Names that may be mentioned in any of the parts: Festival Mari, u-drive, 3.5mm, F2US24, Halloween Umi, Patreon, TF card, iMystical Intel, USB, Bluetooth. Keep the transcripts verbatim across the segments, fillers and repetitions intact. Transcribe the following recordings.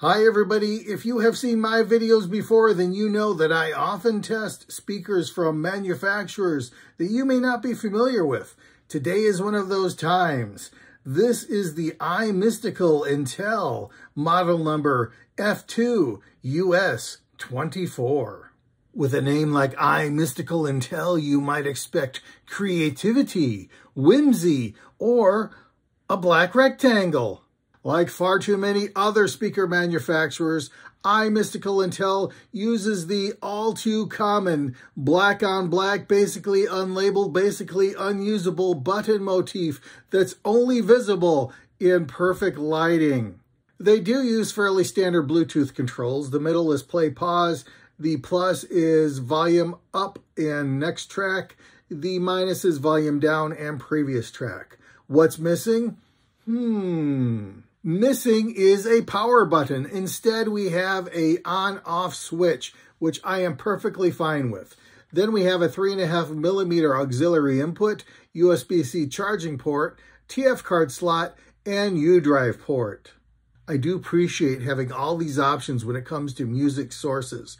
Hi everybody, if you have seen my videos before, then you know that I often test speakers from manufacturers that you may not be familiar with. Today is one of those times. This is the iMystical Intel model number F two U S twenty-four. With a name like iMystical Intel, you might expect creativity, whimsy, or a black rectangle. Like far too many other speaker manufacturers, iMystical Intel uses the all-too-common black-on-black, basically unlabeled, basically unusable button motif that's only visible in perfect lighting. They do use fairly standard Bluetooth controls. The middle is play-pause, the plus is volume up and next track, the minus is volume down and previous track. What's missing? Hmm... Missing is a power button. Instead, we have a on-off switch, which I am perfectly fine with. Then we have a three point five millimeter auxiliary input, U S B C charging port, T F card slot, and U drive port. I do appreciate having all these options when it comes to music sources.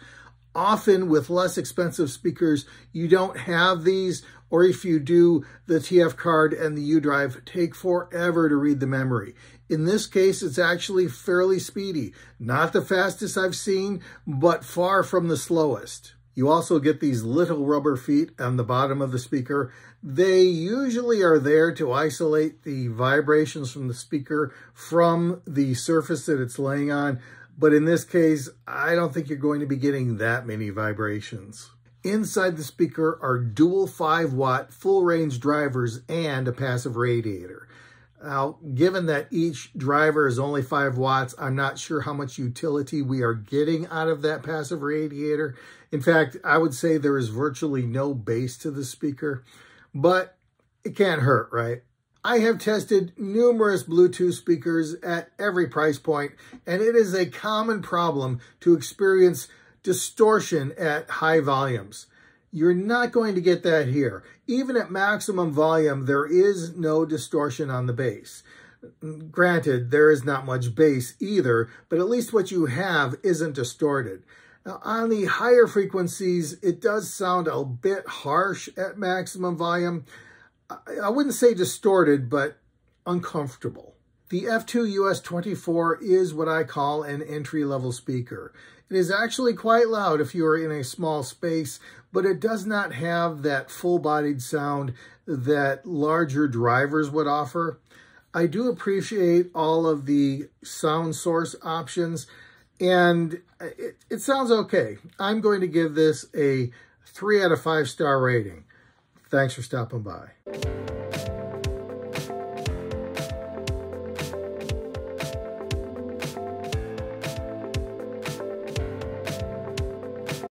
Often with less expensive speakers, you don't have these, or if you do, the T F card and the U drive take forever to read the memory. In this case, it's actually fairly speedy. Not the fastest I've seen, but far from the slowest. You also get these little rubber feet on the bottom of the speaker. They usually are there to isolate the vibrations from the speaker from the surface that it's laying on, but in this case, I don't think you're going to be getting that many vibrations. Inside the speaker are dual five watt full-range drivers and a passive radiator. Now, given that each driver is only five watts, I'm not sure how much utility we are getting out of that passive radiator. In fact, I would say there is virtually no bass to the speaker, but it can't hurt, right? I have tested numerous Bluetooth speakers at every price point, and it is a common problem to experience distortion at high volumes. You're not going to get that here. Even at maximum volume, there is no distortion on the bass. Granted, there is not much bass either, but at least what you have isn't distorted. Now, on the higher frequencies, it does sound a bit harsh at maximum volume. I wouldn't say distorted, but uncomfortable. The F two U S twenty-four is what I call an entry-level speaker. It is actually quite loud if you are in a small space, but it does not have that full-bodied sound that larger drivers would offer. I do appreciate all of the sound source options, and it, it sounds okay. I'm going to give this a three out of five star rating. Thanks for stopping by.